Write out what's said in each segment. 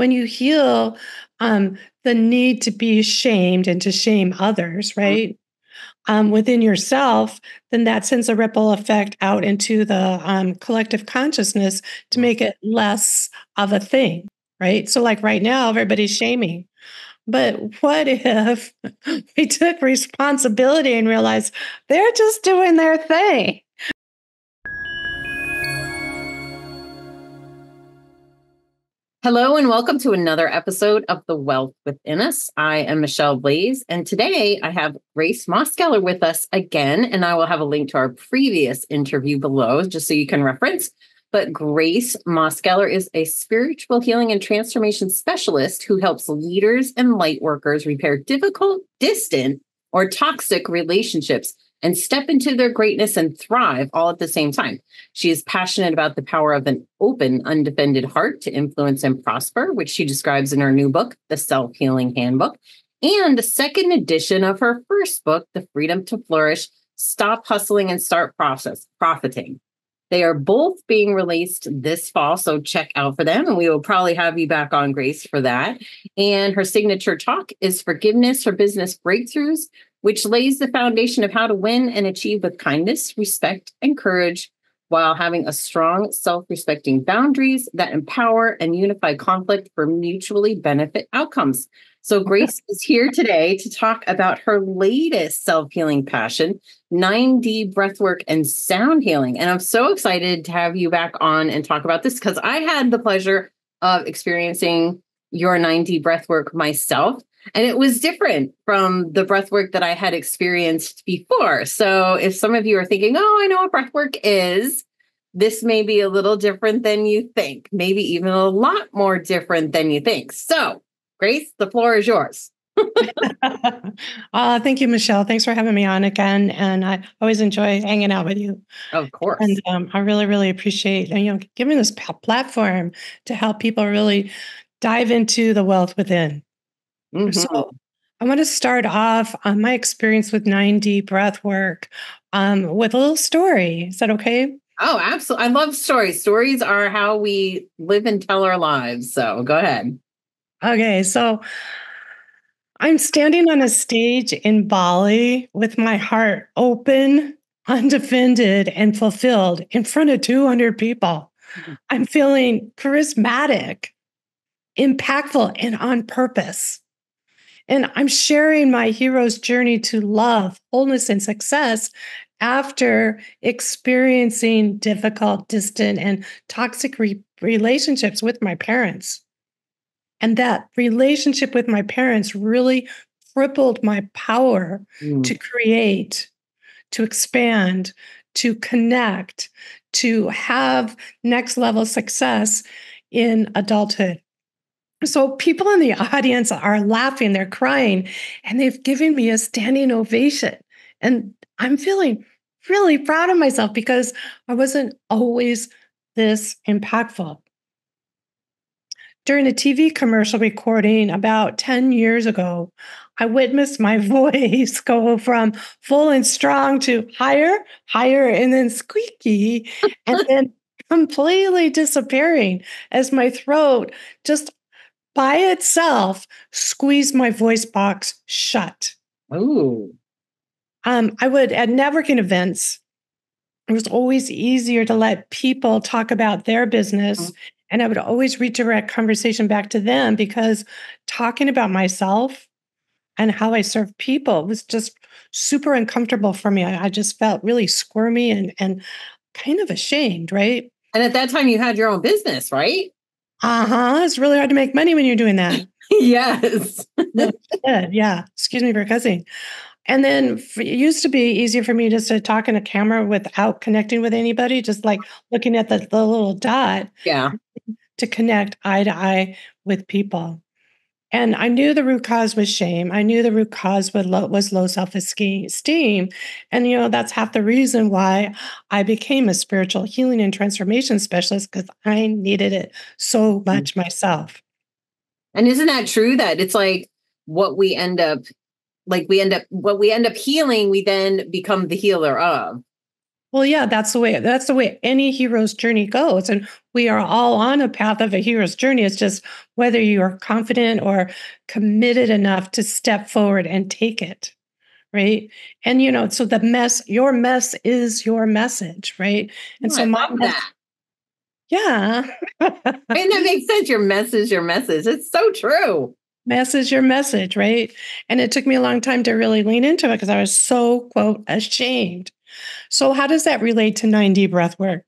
when you heal the need to be shamed and to shame others, right? Within yourself, then that sends a ripple effect out into the collective consciousness to make it less of a thing, right? So like right now, everybody's shaming. But what if we took responsibility and realized they're just doing their thing? Hello and welcome to another episode of The Wealth Within Us. I am Michelle Blaze, and today I have Grace Mosgaller with us again, and I will have a link to our previous interview below just so you can reference. But Grace Mosgaller is a spiritual healing and transformation specialist who helps leaders and light workers repair difficult, distant, or toxic relationships and step into their greatness and thrive all at the same time. She is passionate about the power of an open, undefended heart to influence and prosper, which she describes in her new book, The Self-Healing Handbook, and the second edition of her first book, The Freedom to Flourish, Stop Hustling and Start Profiting. They are both being released this fall, so check out for them. And we will probably have you back on, Grace, for that. And her signature talk is Forgiveness for Business Breakthroughs, which lays the foundation of how to win and achieve with kindness, respect, and courage, while having a strong, self-respecting boundaries that empower and unify conflict for mutually benefit outcomes. So Grace is here today to talk about her latest self-healing passion, 9D breathwork and sound healing. And I'm so excited to have you back on and talk about this because I had the pleasure of experiencing your 9D breathwork myself. And it was different from the breathwork that I had experienced before. So if some of you are thinking, oh, I know what breathwork is, this may be a little different than you think, maybe even a lot more different than you think. So Grace, the floor is yours. Thank you, Michelle. Thanks for having me on again. And I always enjoy hanging out with you. Of course. And I really, really appreciate, you know, giving this platform to help people really dive into the wealth within. Mm-hmm. So I want to start off on my experience with 9D breathwork with a little story. Is that okay? Oh, absolutely. I love stories. Stories are how we live and tell our lives. So go ahead. Okay. So I'm standing on a stage in Bali with my heart open, undefended, and fulfilled in front of 200 people. Mm-hmm. I'm feeling charismatic, impactful, and on purpose. And I'm sharing my hero's journey to love, wholeness, and success after experiencing difficult, distant, and toxic relationships with my parents. And that relationship with my parents really crippled my power to create, to expand, to connect, to have next level success in adulthood. So people in the audience are laughing, they're crying, and they've given me a standing ovation. And I'm feeling really proud of myself because I wasn't always this impactful. During a TV commercial recording about 10 years ago, I witnessed my voice go from full and strong to higher, and then squeaky, and then completely disappearing as my throat just by itself squeezed my voice box shut. Oh. I would, at networking events, it was always easier to let people talk about their business. And I would always redirect conversation back to them because talking about myself and how I serve people was just super uncomfortable for me. I just felt really squirmy and kind of ashamed, right? And at that time, you had your own business, right? It's really hard to make money when you're doing that. Yes. Yeah. Excuse me for cussing. And then it used to be easier for me just to talk in a camera without connecting with anybody, just like looking at the little dot. Yeah. To connect eye to eye with people. And I knew the root cause was shame. I knew the root cause was low self-esteem. And, that's half the reason why I became a spiritual healing and transformation specialist, because I needed it so much myself. And isn't that true that it's like what we end up healing, we then become the healer of? Well, yeah, that's the way any hero's journey goes. And we are all on a path of a hero's journey. It's just whether you are confident or committed enough to step forward and take it. Right. And, you know, so your mess is your message. Right. And I love that. Yeah. And that makes sense. Your mess is your message. It's so true. Mess is your message. Right. And it took me a long time to really lean into it because I was so, quote, ashamed. So how does that relate to 9D breathwork?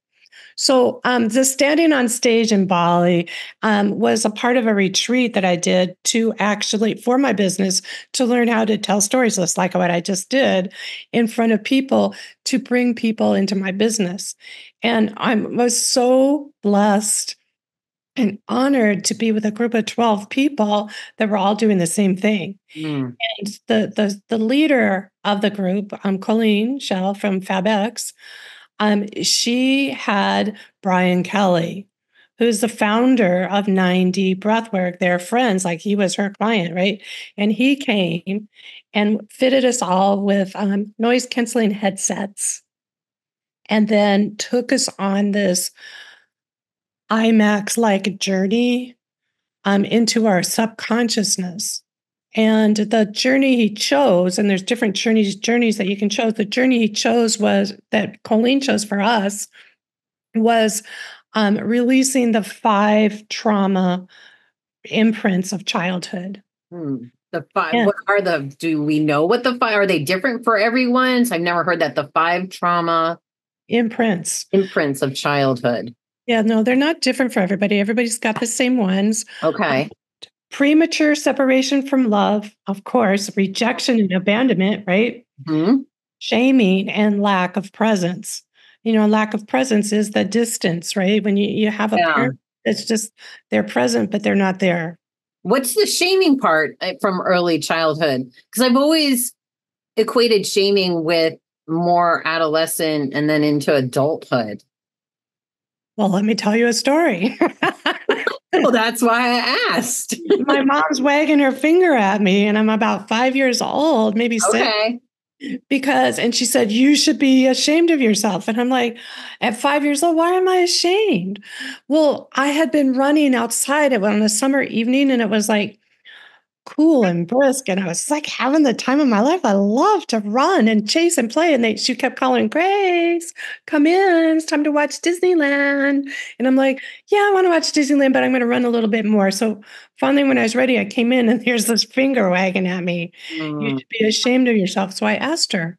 So the standing on stage in Bali was a part of a retreat that I did to actually, for my business, to learn how to tell stories, just like what I just did, in front of people to bring people into my business. And I was so blessed and honored to be with a group of 12 people that were all doing the same thing. Mm. And the leader of the group, Colleen Mosgaller from FabX, she had Brian Kelly, who's the founder of 9D Breathwork. They're friends, like he was her client, right? And he came and fitted us all with noise-canceling headsets and then took us on this IMAX-like journey into our subconsciousness. And the journey he chose, and there's different journeys that you can choose. The journey he chose was, that Colleen chose for us, was releasing the 5 trauma imprints of childhood. Hmm. The 5, yeah. What are the, do we know what the 5, are they different for everyone? So I've never heard that, the 5 trauma. Imprints of childhood. Yeah, no, they're not different for everybody. Everybody's got the same ones. Okay. Premature separation from love, of course, rejection and abandonment, right? Mm-hmm. Shaming and lack of presence. You know, lack of presence is the distance, right? When you have a parent, it's just they're present, but they're not there. What's the shaming part from early childhood? Because I've always equated shaming with more adolescent and then into adulthood. Well, let me tell you a story. Well, that's why I asked. My mom's wagging her finger at me, and I'm about 5 years old, maybe 6. Because, and she said, you should be ashamed of yourself. And I'm like, at 5 years old, why am I ashamed? Well, I had been running outside on a summer evening, and it was like cool and brisk. And I was like having the time of my life. I love to run and chase and play. And she kept calling, Grace, come in. It's time to watch Disneyland. And I'm like, yeah, I want to watch Disneyland, but I'm going to run a little bit more. So finally, when I was ready, I came in and there's this finger wagging at me. You should be ashamed of yourself. So I asked her,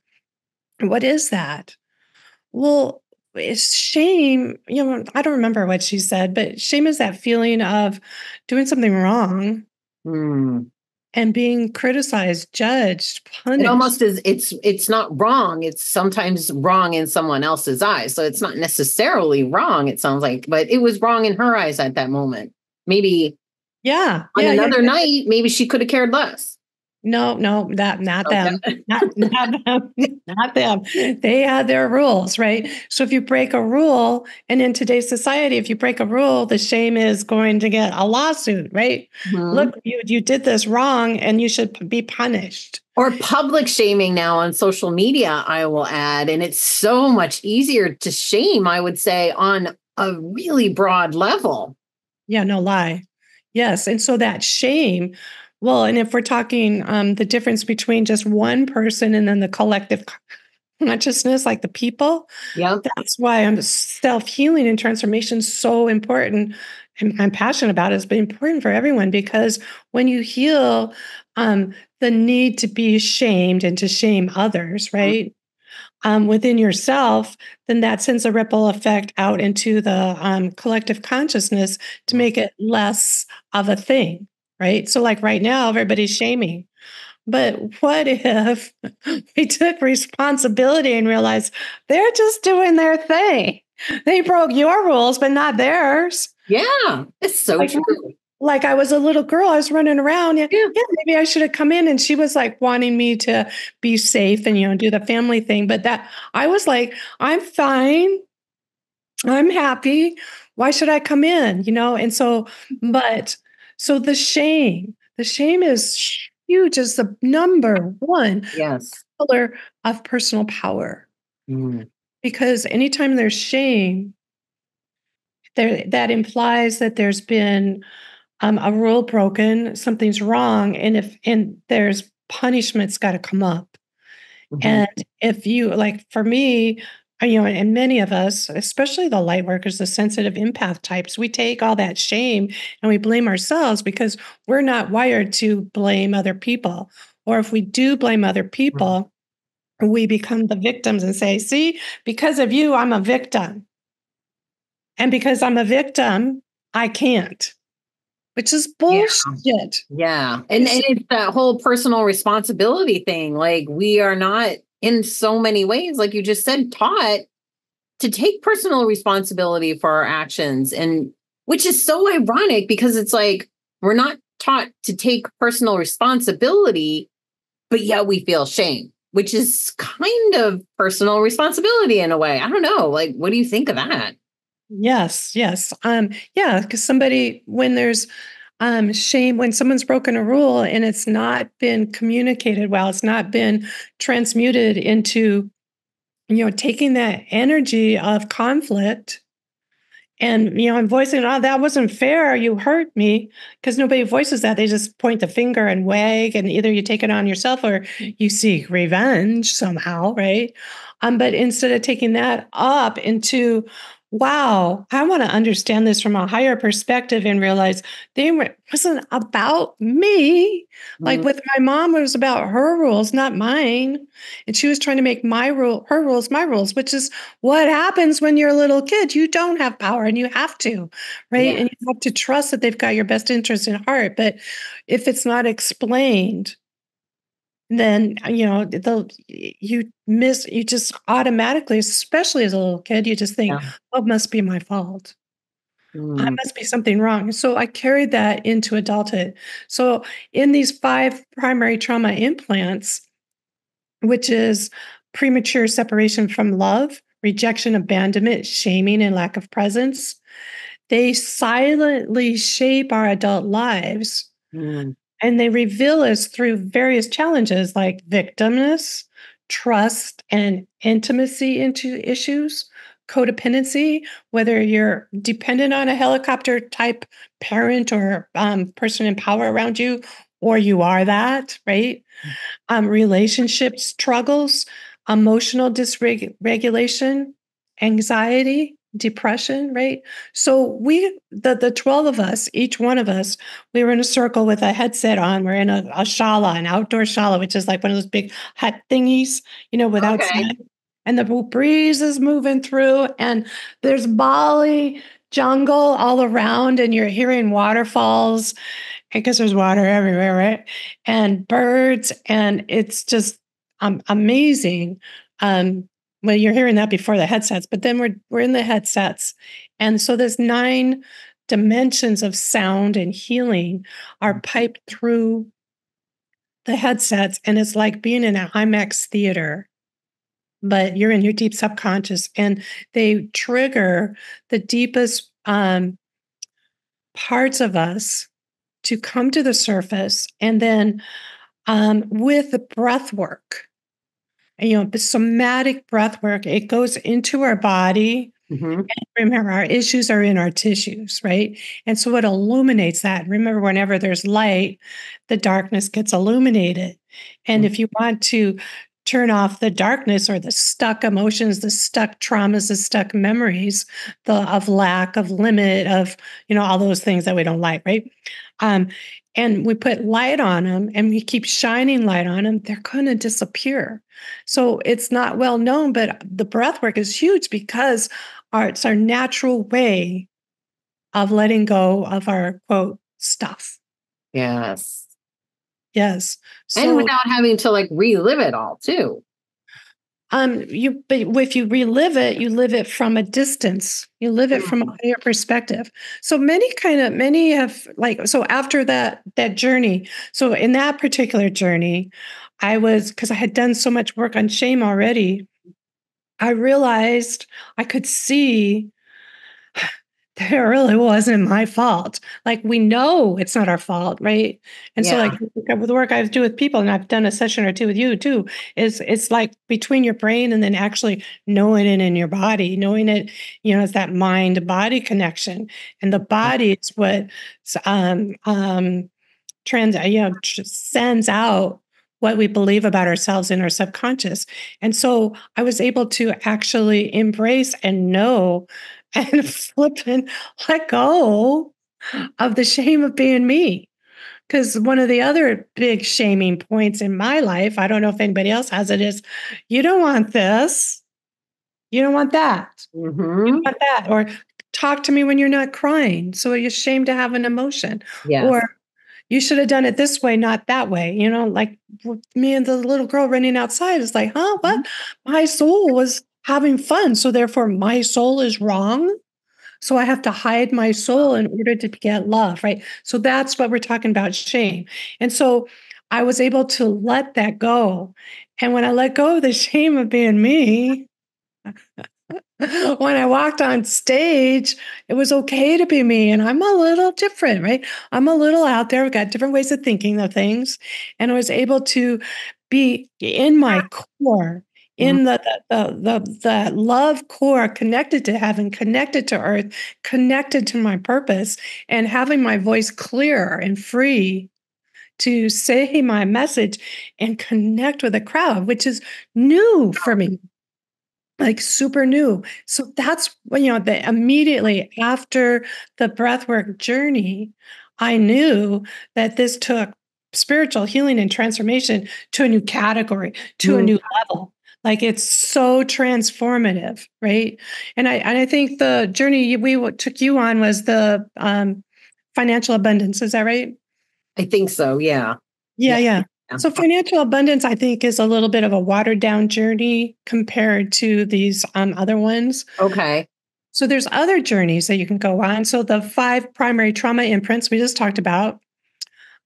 what is that? Well, it's shame. You know, I don't remember what she said, but shame is that feeling of doing something wrong. Mm. And being criticized, judged, punished. It almost is, it's not wrong. It's sometimes wrong in someone else's eyes. So it's not necessarily wrong, it sounds like, but it was wrong in her eyes at that moment. Maybe night, maybe she could have cared less. No, not them. They had their rules, right? So if you break a rule, and in today's society, if you break a rule, the shame is going to get a lawsuit, right? Mm-hmm. Look, you did this wrong and you should be punished. Or public shaming now on social media, I will add. And it's so much easier to shame, I would say, on a really broad level. Yeah, no lie. Yes. And so that shame... Well, and if we're talking the difference between just one person and then the collective consciousness, like the people, that's why self-healing and transformation is so important. And I'm passionate about it. It's been important for everyone because when you heal the need to be shamed and to shame others, right? Mm-hmm. Within yourself, then that sends a ripple effect out into the collective consciousness to make it less of a thing. Right. So like right now, everybody's shaming. But what if we took responsibility and realized they're just doing their thing? They broke your rules, but not theirs. Yeah, it's so true. Like I was a little girl, I was running around. Yeah, maybe I should have come in. And she was like wanting me to be safe and, you know, do the family thing. But that I was like, I'm fine. I'm happy. Why should I come in? You know, and so so the shame is huge, is the number one pillar of personal power. Mm. Because anytime there's shame, that implies that there's been a rule broken, something's wrong, and there's punishment's got to come up. Mm-hmm. And if you, like for me, you know, and many of us, especially the light workers, the sensitive empath types, we take all that shame and we blame ourselves because we're not wired to blame other people. Or if we do blame other people, we become the victims and say, see, because of you, I'm a victim. And because I'm a victim, I can't, which is bullshit. Yeah. And it's that whole personal responsibility thing. Like, we are not, in so many ways, like you just said, taught to take personal responsibility for our actions. And which is so ironic, because it's like, we're not taught to take personal responsibility, but yet we feel shame, which is kind of personal responsibility in a way. I don't know. Like, what do you think of that? Yes. Yeah. Because when there's shame, when someone's broken a rule and it's not been communicated well, it's not been transmuted into, you know, taking that energy of conflict and, you know, and voicing, oh, that wasn't fair, you hurt me, because nobody voices that. They just point the finger and wag, and either you take it on yourself or you seek revenge somehow, right? But instead of taking that up into, wow, I want to understand this from a higher perspective and realize it wasn't about me. Mm-hmm. Like with my mom, it was about her rules, not mine. And she was trying to make her rules, my rules, which is what happens when you're a little kid. You don't have power and you have to, right? Yeah. And you have to trust that they've got your best interest in heart. But if it's not explained, then, you know, you just automatically, especially as a little kid, you just think, oh, it must be my fault. I must be something wrong. So I carried that into adulthood. So in these 5 primary trauma implants, which is premature separation from love, rejection, abandonment, shaming, and lack of presence, they silently shape our adult lives. Mm. And they reveal us through various challenges like victimness, trust and intimacy into issues, codependency, whether you're dependent on a helicopter type parent or person in power around you, or you are that, right? Relationship struggles, emotional dysregulation, anxiety, depression, right? So we, the 12 of us, each one of us, we were in a circle with a headset on. We're in a shala, an outdoor shala, which is like one of those big hut thingies, you know, without sand. And the breeze is moving through, and there's Bali jungle all around, and you're hearing waterfalls because there's water everywhere, right? And birds, and it's just amazing. Well, you're hearing that before the headsets, but then we're in the headsets. And so there's 9 dimensions of sound and healing are piped through the headsets. And it's like being in an IMAX theater, but you're in your deep subconscious, and they trigger the deepest parts of us to come to the surface. And then with the breath work, you know, the somatic breath work, it goes into our body. Mm-hmm. And remember, our issues are in our tissues, right? And so it illuminates that. Remember, whenever there's light, the darkness gets illuminated. And if you want to turn off the darkness or the stuck emotions, the stuck traumas, the stuck memories, of lack, of limit, of, you know, all those things that we don't like, right? And we put light on them, and we keep shining light on them, they're going to disappear. So it's not well known, but the breath work is huge because it's our natural way of letting go of our, quote, stuff. Yes. Yes. So, and without having to, like, relive it all too. But if you relive it, you live it from a distance. You live it from a higher perspective. So many have, like, so after that journey, so in that particular journey, because I had done so much work on shame already, I realized I could see that it really wasn't my fault. Like, we know it's not our fault, right? And so like with the work I do with people, and I've done a session or two with you too, is it's like between your brain and then actually knowing it in your body, knowing it, you know, it's that mind-body connection. And the body is what sends out what we believe about ourselves in our subconscious. And so I was able to actually embrace and know and flip and let go of the shame of being me. Because one of the other big shaming points in my life, I don't know if anybody else has it, is you don't want this. You don't want that. Mm-hmm. You don't want that. Or talk to me when you're not crying. So you're ashamed to have an emotion. Yes. Or you should have done it this way, not that way. You know, like me and the little girl running outside is like, huh, what? My soul was having fun, so therefore my soul is wrong. So I have to hide my soul in order to get love, right? So that's what we're talking about, shame. And so I was able to let that go. And when I let go of the shame of being me, when I walked on stage, it was okay to be me. And I'm a little different, right? I'm a little out there. We've got different ways of thinking of things. And I was able to be in my core, in the love core, connected to heaven, connected to earth, connected to my purpose, and having my voice clear and free to say my message and connect with a crowd, which is new for me, like super new. So that's, you know, the, immediately after the breathwork journey, I knew that this took spiritual healing and transformation to a new category, to a new level. Like, it's so transformative, right? And I think the journey we took you on was the financial abundance. Is that right? I think so. Yeah. So financial abundance, I think, is a little bit of a watered down journey compared to these other ones. Okay. So there's other journeys that you can go on. So the 5 primary trauma imprints we just talked about.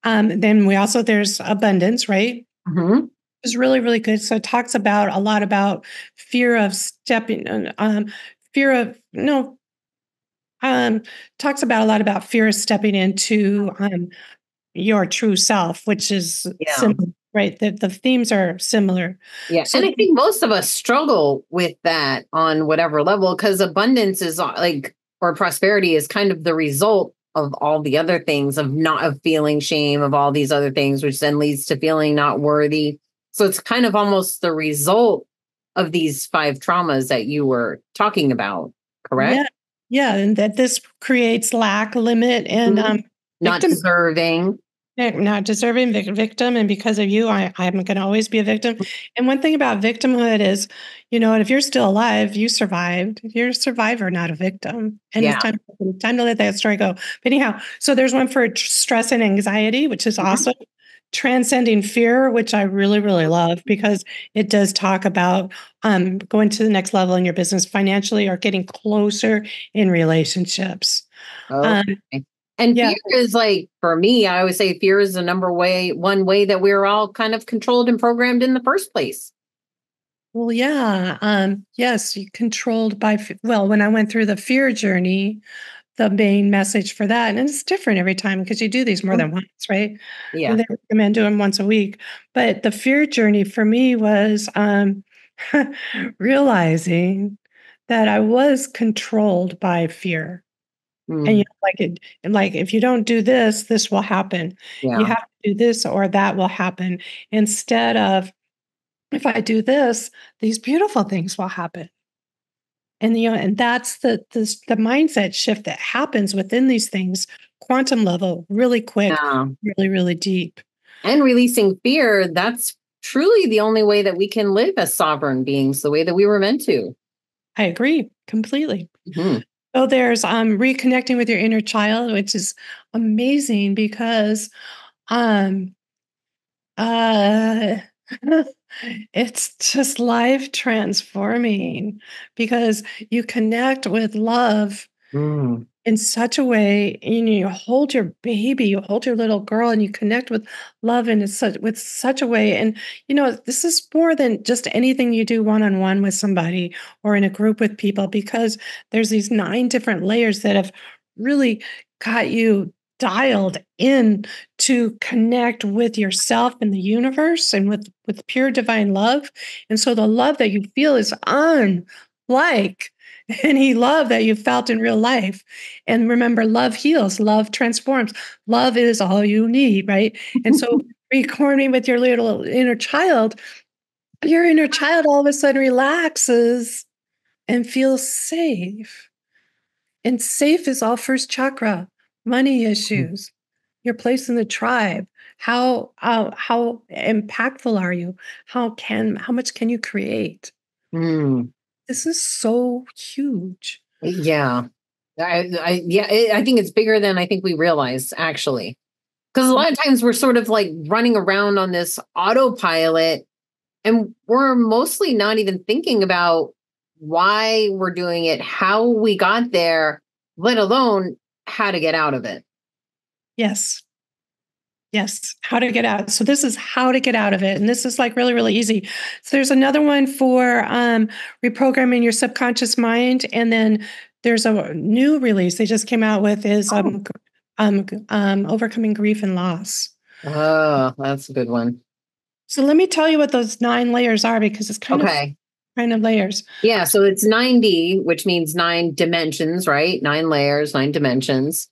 Then we also, there's abundance, right? Mm-hmm. Is really, really good. So it talks about a lot about fear of stepping into your true self, which is similar, right? The themes are similar. Yeah. So, and I think most of us struggle with that on whatever level, because abundance is like, or prosperity is kind of the result of all the other things, of feeling shame, of all these other things, which then leads to feeling not worthy. So it's kind of almost the result of these 5 traumas that you were talking about, correct? Yeah. And that this creates lack, limit, and not deserving. Not deserving, victim. And because of you, I'm going to always be a victim. And one thing about victimhood is, you know, if you're still alive, you survived. You're a survivor, not a victim. And it's time to let that story go. But anyhow, so there's one for stress and anxiety, which is awesome. Transcending fear, which I really, really love, because it does talk about going to the next level in your business financially, or getting closer in relationships. Okay. Fear is, like, for me, I always say fear is the one way that we're all kind of controlled and programmed in the first place. Well, yeah. Yes. You controlled by, when I went through the fear journey, the main message for that, and it's different every time because you do these more than once, right? Yeah. And they recommend doing them once a week. But the fear journey for me was realizing that I was controlled by fear. Mm. And, you know, like if you don't do this, this will happen. Yeah. You have to do this or that will happen. Instead of, if I do this, these beautiful things will happen. And, you know, and that's the mindset shift that happens within these things, quantum level, really quick, really, really deep. And releasing fear, that's truly the only way that we can live as sovereign beings, the way that we were meant to. I agree completely. Mm-hmm. So there's reconnecting with your inner child, which is amazing because it's just life transforming because you connect with love in such a way, you hold your baby, you hold your little girl, and you connect with love in such a way. And, this is more than just anything you do one-on-one with somebody or in a group with people, because there's these 9 different layers that have really got you dialed in to connect with yourself and the universe and with pure divine love. And so the love that you feel is unlike any love that you felt in real life. And remember, love heals, love transforms, love is all you need, right? And so reconnecting with your little inner child, your inner child all of a sudden relaxes and feels safe. And safe is all first chakra. Money issues, your place in the tribe. How impactful are you? How much can you create? Mm. This is so huge. Yeah, I think it's bigger than I think we realize, actually, because a lot of times we're sort of like running around on this autopilot, and we're mostly not even thinking about why we're doing it, how we got there, let alone how to get out of it. Yes. How to get out. So this is how to get out of it. And this is like really, really easy. So there's another one for reprogramming your subconscious mind. And then there's a new release they just came out with is overcoming grief and loss. Oh, that's a good one. So let me tell you what those 9 layers are, because it's kind of layers. Yeah. So it's 9D, which means 9 dimensions, right? 9 layers, 9 dimensions.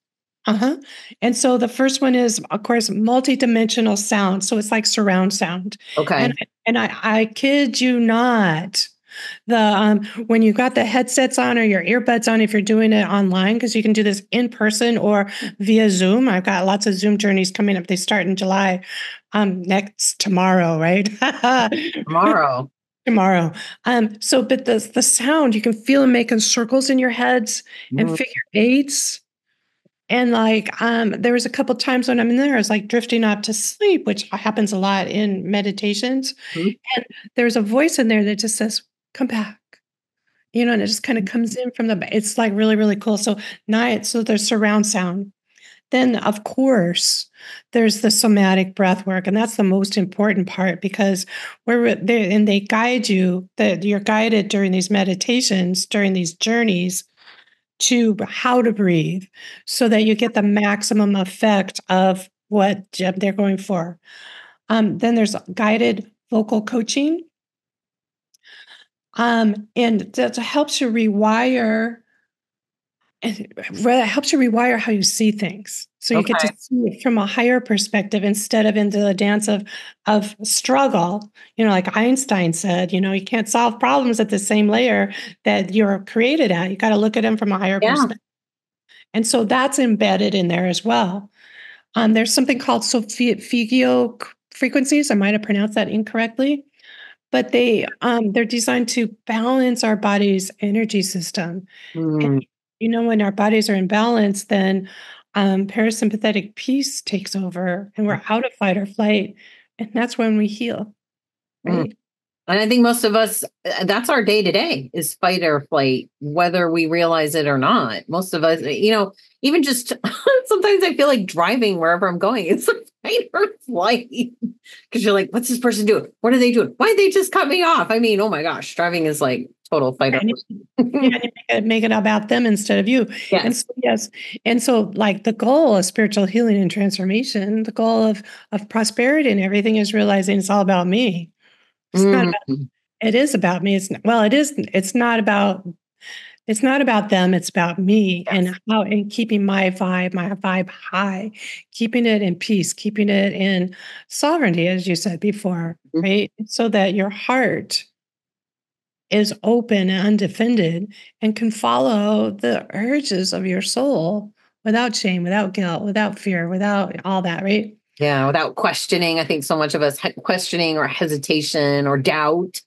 And so the first one is, of course, multidimensional sound. So it's like surround sound. Okay. And I kid you not, when you got the headsets on or your earbuds on, if you're doing it online, because you can do this in person or via Zoom. I've got lots of Zoom journeys coming up. They start in July, tomorrow, right? Tomorrow. But the sound, you can feel them making circles in your heads and figure eights. And there was a couple of times when I'm in there, I was like drifting off to sleep, which happens a lot in meditations. Mm-hmm. And there's a voice in there that just says, come back, and it just kind of comes in from it's like really, really cool. So there's surround sound. Then, of course, there's the somatic breath work. And that's the most important part, because they guide you, that you're guided during these meditations, during these journeys, to how to breathe so that you get the maximum effect of what they're going for. Then there's guided vocal coaching. And that helps you rewire. It helps you rewire how you see things. So you get to see it from a higher perspective instead of into the dance of struggle. Like Einstein said, you can't solve problems at the same layer that you're created at. You got to look at them from a higher perspective. And so that's embedded in there as well. There's something called Solfeggio frequencies. I might have pronounced that incorrectly. But they're designed to balance our body's energy system. And, when our bodies are in balance, then parasympathetic peace takes over and we're out of fight or flight. And that's when we heal. Right? And I think most of us, that's our day to day, is fight or flight, whether we realize it or not. Most of us, even just sometimes I feel like driving wherever I'm going, it's like fight or flight. Because you're like, what's this person doing? What are they doing? Why did they just cut me off? I mean, oh my gosh, driving is like total fight or flight. Make it about them instead of you. Yes. And so like the goal of spiritual healing and transformation, the goal of prosperity and everything is realizing it's all about me. It's not about, it is about me. It's not about them. It's about me and keeping my vibe high, keeping it in peace, keeping it in sovereignty, as you said before, right? So that your heart is open and undefended and can follow the urges of your soul without shame, without guilt, without fear, without all that, right? Yeah, without questioning. I think so much of us questioning or hesitation or doubt.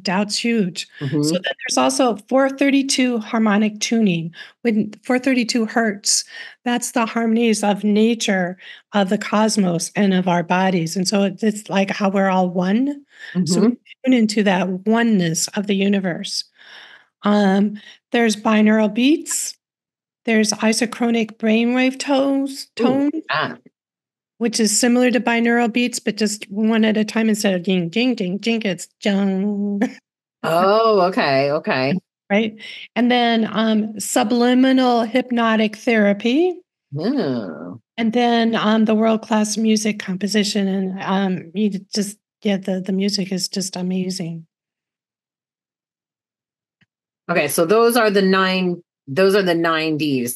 Doubt's huge. So then there's also 432 harmonic tuning. When 432 hertz, that's the harmonies of nature, of the cosmos, and of our bodies. And so it's like how we're all one. So we tune into that oneness of the universe. There's binaural beats. There's isochronic brainwave tone, which is similar to binaural beats, but just one at a time instead of ding, ding, ding, ding, it's jung. Oh, okay. Okay. Right. And then subliminal hypnotic therapy. Oh. And then the world-class music composition. And you just, the music is just amazing. Okay. So those are the nine Ds,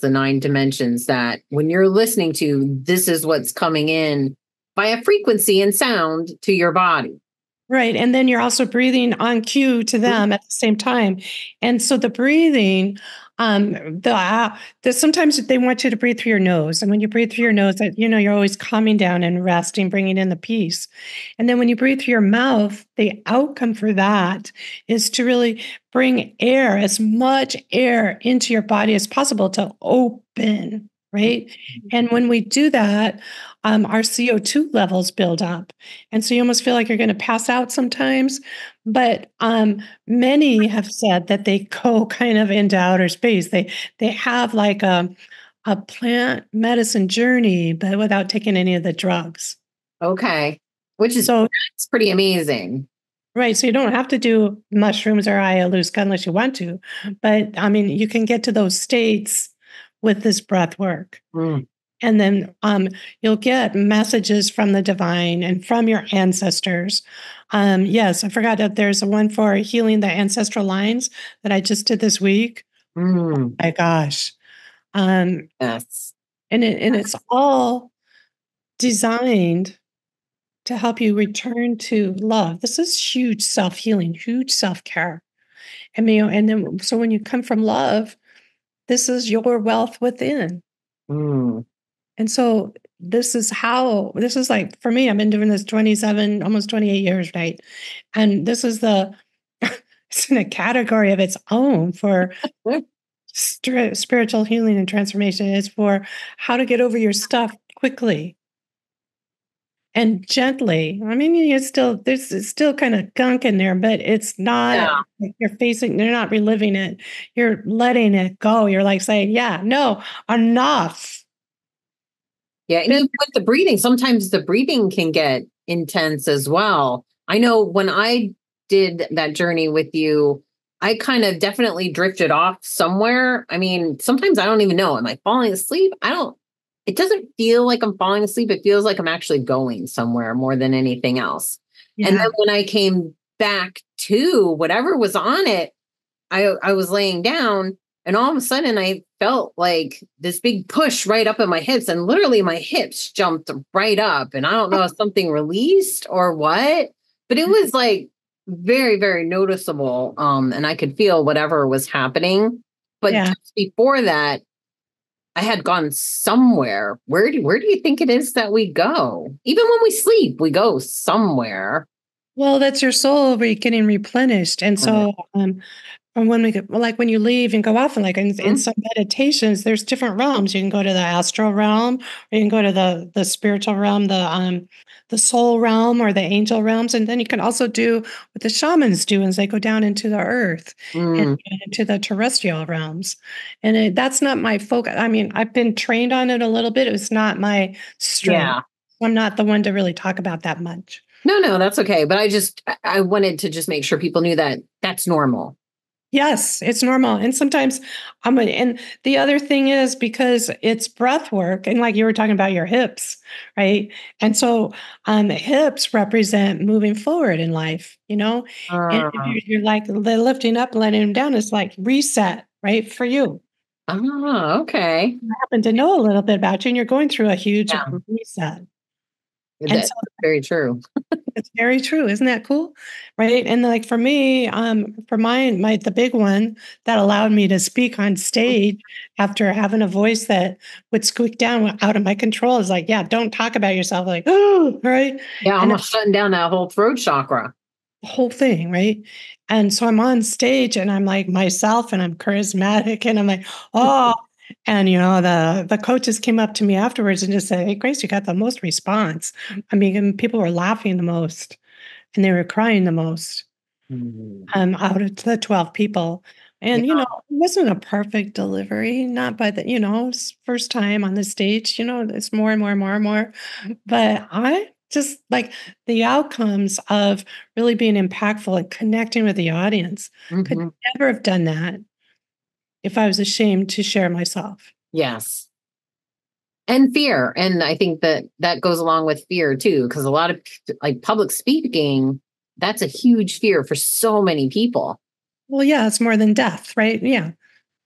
the nine dimensions that when you're listening to, this is what's coming in by a frequency and sound to your body. Right. And then you're also breathing on cue to them at the same time. And so the breathing, sometimes they want you to breathe through your nose. And when you breathe through your nose, you're always calming down and resting, bringing in the peace. And then when you breathe through your mouth, the outcome for that is to really bring air, as much air into your body as possible to open. Right. And when we do that, our CO2 levels build up. And so you almost feel like you're going to pass out sometimes. But many have said that they go kind of into outer space. They have like a plant medicine journey, but without taking any of the drugs. Okay. That's pretty amazing. Right. So you don't have to do mushrooms or ayahuasca unless you want to. But I mean, you can get to those states with this breath work. Mm. And then you'll get messages from the divine and from your ancestors. Yes, I forgot that there's one for healing the ancestral lines that I just did this week. Mm. Oh my gosh. Yes. And it's all designed to help you return to love. This is huge self-healing, huge self-care. And then when you come from love, this is your wealth within. Mm. And so this is for me, I've been doing this 27, almost 28 years, right? And this is it's in a category of its own for spiritual healing and transformation. It's for how to get over your stuff quickly and gently. I mean, it's still kind of gunk in there, but it's not, you're not reliving it. You're letting it go. You're like saying, yeah, no, enough. Yeah. And even with the breathing, sometimes the breathing can get intense as well. I know when I did that journey with you, I kind of definitely drifted off somewhere. I mean, sometimes I don't even know. Am I falling asleep? It doesn't feel like I'm falling asleep. It feels like I'm actually going somewhere more than anything else. Yeah. And then when I came back to whatever was on it, I was laying down and all of a sudden I felt like this big push right up in my hips, and literally my hips jumped right up, and I don't know if something released or what, but it was like very, very noticeable. And I could feel whatever was happening. But just before that, I had gone somewhere. Where do you think it is that we go? Even when we sleep, we go somewhere. Well, that's your soul getting replenished. And so when you leave and go off, and in some meditations, there's different realms. You can go to the astral realm, or you can go to the spiritual realm, the soul realm, or the angel realms. And then you can also do what the shamans do as they go down into the earth and into the terrestrial realms. And that's not my focus. I mean, I've been trained on it a little bit. It was not my strength. Yeah. I'm not the one to really talk about that much. No, that's okay. But I wanted to just make sure people knew that that's normal. Yes, it's normal. And sometimes and the other thing is, because it's breath work, and like you were talking about your hips, right? And so the hips represent moving forward in life, and if you're like lifting up, letting them down, it's like reset, right? For you. Oh, okay. I happen to know a little bit about you, and you're going through a huge reset. That's very true. It's very true. Isn't that cool? Right. And like for me, for mine, the big one that allowed me to speak on stage after having a voice that would squeak down out of my control is like, don't talk about yourself. Like, oh, right. Yeah. Almost shutting down that whole throat chakra. Whole thing. Right. And so I'm on stage and I'm like myself, and I'm charismatic, and I'm like, oh. And, the coaches came up to me afterwards and just said, hey, Grace, you got the most response. I mean, people were laughing the most and they were crying the most out of the 12 people. And, you know, it wasn't a perfect delivery, not by the, you know, first time on the stage, you know, it's more and more and more and more. But I just like the outcomes of really being impactful and connecting with the audience. Could never have done that if I was ashamed to share myself. Yes. And fear. And I think that that goes along with fear too, because a lot of like public speaking, that's a huge fear for so many people. Well, yeah, it's more than death, right? Yeah.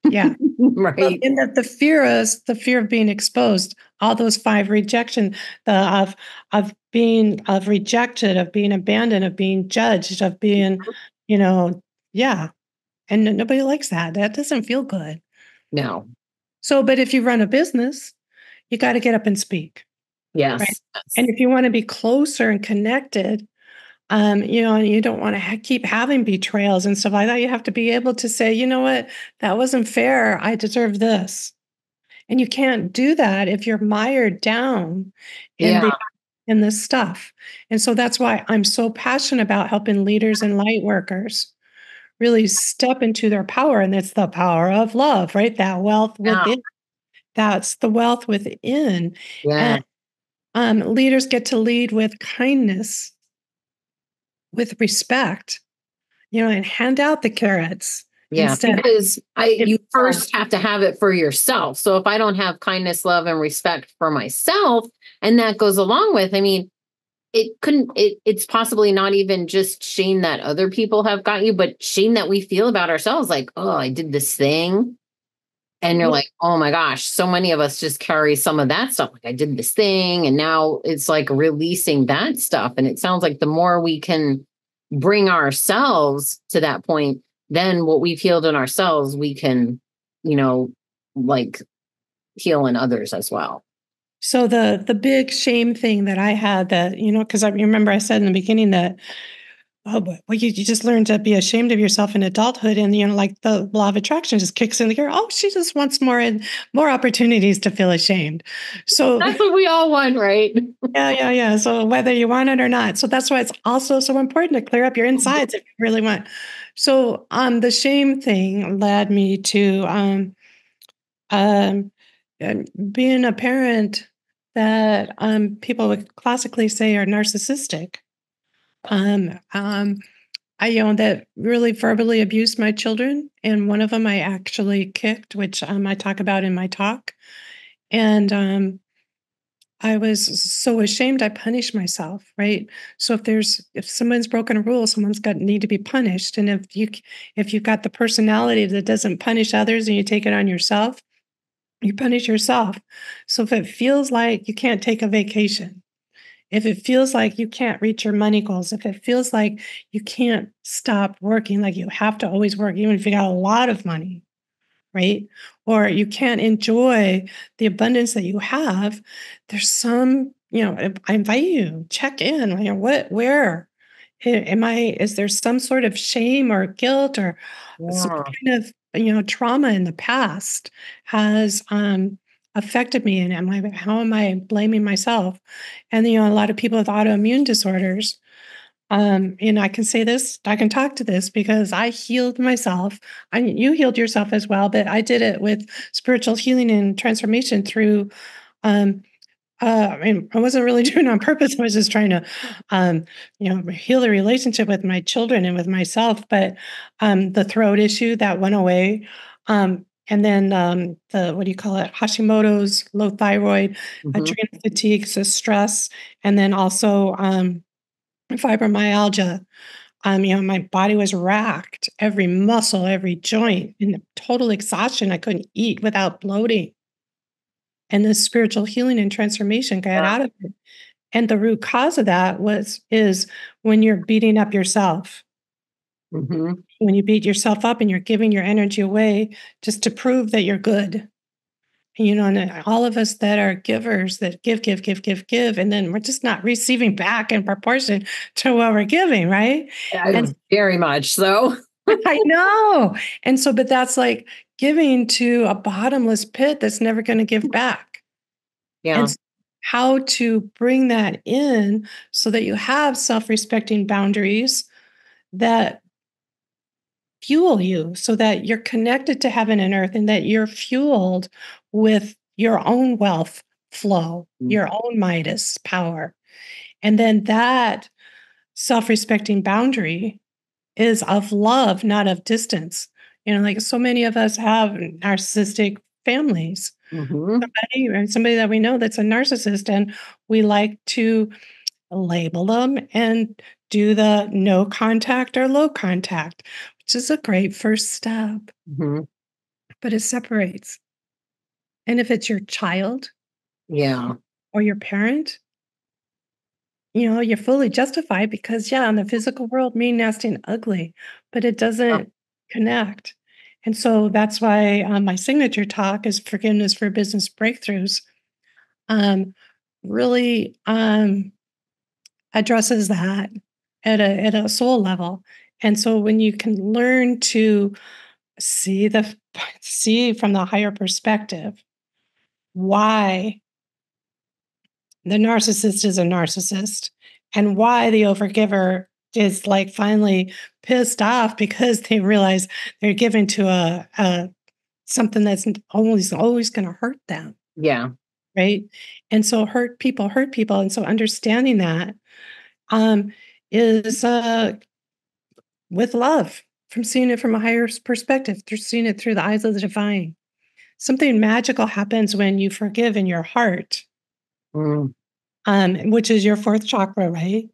Yeah. Right. And that the fear is the fear of being exposed, all those five rejection, the of being rejected, of being abandoned, of being judged, of being, you know, yeah. And nobody likes that. That doesn't feel good. No. So, but if you run a business, you got to get up and speak. Yes. Right? Yes. And if you want to be closer and connected, you know, and you don't want to keep having betrayals and stuff like that, you have to be able to say, you know what, that wasn't fair. I deserve this. And you can't do that if you're mired down in this stuff. And so that's why I'm so passionate about helping leaders and light workers really step into their power. And it's the power of love, right? That wealth within. That's the wealth within. Yeah. And leaders get to lead with kindness, with respect, you know, and hand out the carrots. Yeah, because you first have to have it for yourself. So if I don't have kindness, love, and respect for myself, and that goes along with, I mean, it's possibly not even just shame that other people have got you, but shame that we feel about ourselves. Like, oh, I did this thing. And you're like, oh my gosh, so many of us just carry some of that stuff. Like, I did this thing, and now it's like releasing that stuff. And it sounds like the more we can bring ourselves to that point, then what we've healed in ourselves, we can, you know, like heal in others as well. So the big shame thing that I had that, you know, because I remember I said in the beginning that, oh, well, you just learn to be ashamed of yourself in adulthood. And, you know, like the law of attraction just kicks in the gear. Oh, she just wants more and more opportunities to feel ashamed. So that's what we all want, right? Yeah. So whether you want it or not. So that's why it's also so important to clear up your insides if you really want. So the shame thing led me to being a parent that people would classically say are narcissistic. I, you know, that really verbally abused my children. And one of them I actually kicked, which I talk about in my talk. And I was so ashamed I punished myself, right? So if someone's broken a rule, someone's got need to be punished. And if you've got the personality that doesn't punish others and you take it on yourself, you punish yourself. So if it feels like you can't take a vacation, if it feels like you can't reach your money goals, if it feels like you can't stop working, like you have to always work, even if you got a lot of money, right? Or you can't enjoy the abundance that you have, there's some, you know, I invite you, check in, you know, where? Is there some sort of shame or guilt or some kind of, you know, trauma in the past has, affected me, and how am I blaming myself? And, you know, a lot of people with autoimmune disorders, you know, I can say this, I can talk to this because I healed myself. You healed yourself as well, but I did it with spiritual healing and transformation through, I mean, I wasn't really doing it on purpose. I was just trying to, you know, heal the relationship with my children and with myself, but the throat issue that went away, and then Hashimoto's, low thyroid, adrenal fatigue, so stress, and then also fibromyalgia. You know, my body was racked, every muscle, every joint, in total exhaustion. I couldn't eat without bloating. And the spiritual healing and transformation got out of it. And the root cause of that is when you're beating up yourself. When you beat yourself up and you're giving your energy away just to prove that you're good. You know, and all of us that are givers that give, and then we're just not receiving back in proportion to what we're giving, right? Yeah, and very much so. I know. And so, but that's like giving to a bottomless pit that's never going to give back. Yeah. And so how to bring that in so that you have self-respecting boundaries that fuel you so that you're connected to heaven and earth and that you're fueled with your own wealth flow, your own Midas power. And then that self-respecting boundary is of love, not of distance. You know, like so many of us have narcissistic families, somebody that we know that's a narcissist, and we like to label them and do the no contact or low contact, which is a great first step, but it separates. And if it's your child, or your parent, you know, you're fully justified because, in the physical world, mean, nasty, and ugly, but it doesn't connect. And so that's why my signature talk is Forgiveness for Business Breakthroughs, really addresses that at a soul level. And so when you can learn to see from the higher perspective why the narcissist is a narcissist and why the overgiver is like finally pissed off because they realize they're given to a something that's always going to hurt them. Yeah. Right. And so hurt people. And so understanding that is with love, from seeing it from a higher perspective, through seeing it through the eyes of the divine. Something magical happens when you forgive in your heart, which is your fourth chakra, right?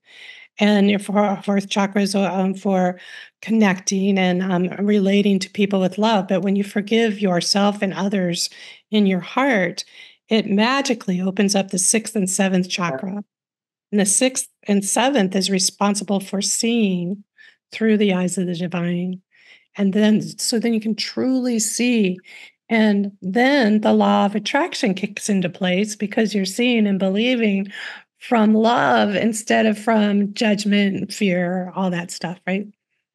And your fourth chakra is for connecting and relating to people with love. But when you forgive yourself and others in your heart, it magically opens up the sixth and seventh chakra. And the sixth and seventh is responsible for seeing through the eyes of the divine. And then, so then you can truly see. And then the law of attraction kicks into place because you're seeing and believing from love instead of from judgment, fear, all that stuff, right?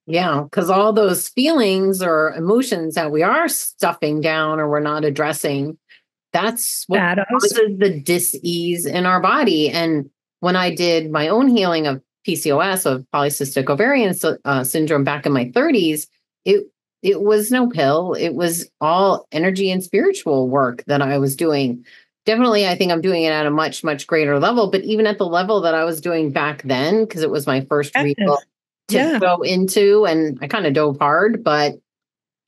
Yeah, because all those feelings or emotions that we are stuffing down or we're not addressing, that's what causes the dis-ease in our body. And when I did my own healing of PCOS, of polycystic ovarian syndrome back in my 30s, it was no pill. It was all energy and spiritual work that I was doing. Definitely, I think I'm doing it at a much, much greater level. But even at the level that I was doing back then, because it was my first real to go into, and I kind of dove hard, but